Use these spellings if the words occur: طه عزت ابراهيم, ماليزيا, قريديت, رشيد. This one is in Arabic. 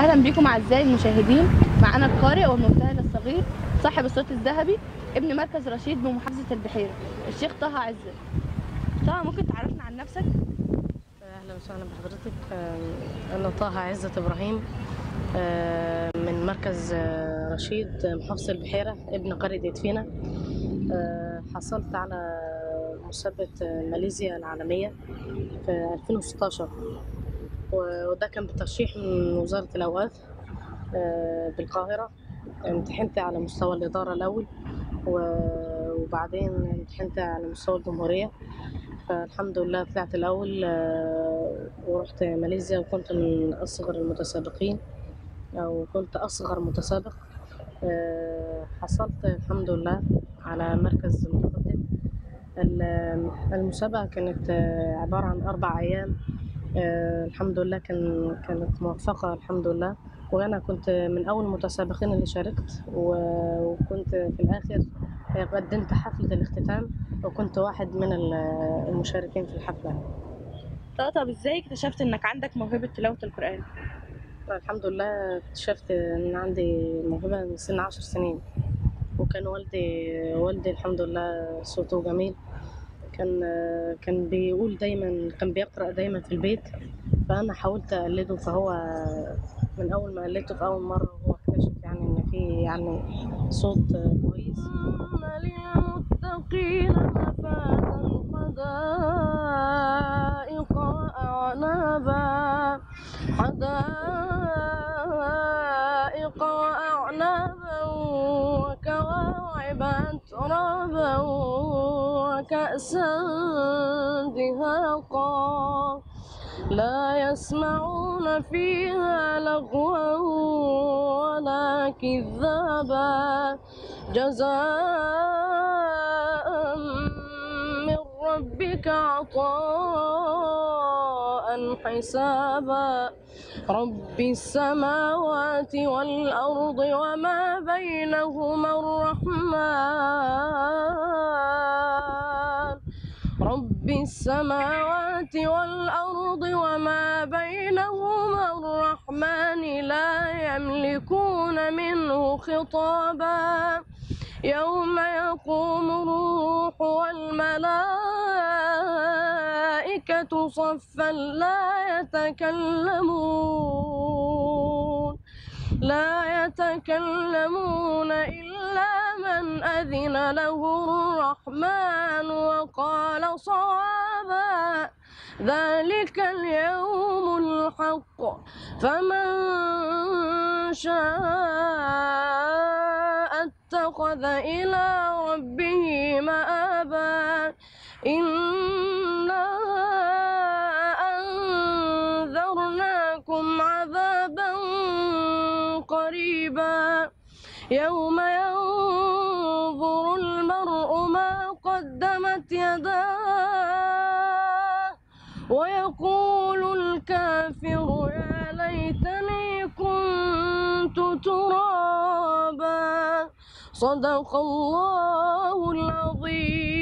اهلا بيكم اعزائي المشاهدين. معانا القارئ والمبتهل الصغير صاحب الصوت الذهبي ابن مركز رشيد بمحافظه البحيره الشيخ طه عزت. طه، ممكن تعرفنا عن نفسك؟ اهلا وسهلا بحضرتك. انا طه عزت ابراهيم من مركز رشيد محافظه البحيره ابن قريديت فينا. حصلت على مسابقه ماليزيا العالميه في 2016، وده كان بترشيح من وزارة الأوقاف بالقاهرة. امتحنت على مستوى الإدارة الأول، وبعدين امتحنت على مستوى الجمهورية، فالحمد لله طلعت الأول ورحت ماليزيا، وكنت من أصغر المتسابقين أو كنت أصغر متسابق. حصلت الحمد لله على مركز متقدم. المسابقة كانت عبارة عن 4 أيام. الحمد لله كانت موفقة الحمد لله، وأنا كنت من أول المتسابقين اللي شاركت، وكنت في الآخر قدمت حفلة الاختتام، وكنت واحد من المشاركين في الحفلة. طب إزاي اكتشفت إنك عندك موهبة تلاوة القرآن؟ الحمد لله اكتشفت إن عندي موهبة من سن 10 سنين، وكان والدي الحمد لله صوته جميل، كان بيقول دايما، كان بيقرأ دايما في البيت، فأنا حاولت أقلده، فهو من أول ما قلدته في أول مرة هو اكتشف يعني إن في يعني صوت كويس. للمتقين مفازا حدائق وأعنابا، حدائق وأعنابا وكواعب أترابا كأسا دهاقا، لا يسمعون فيها لغوا ولا كذابا، جزاء من ربك عطاء حسابا. رب السماوات والأرض وما بينهما الرحمن، رب السماوات والأرض وما بينهما الرحمن، لا يملكون منه خطابا. يوم يقوم الروح والملائكة صفا، لا يتكلمون إلا من أذن له الرحمن وقال صوابا. ذلك اليوم الحق، فمن شاء اتخذ إلى ربه مآبا. إنا أنذرناكم عذابا قريبا، يوم ينظر المرء ما قدمت يداه ويقول الكافر يا ليتني كنت ترابا. صدق الله العظيم.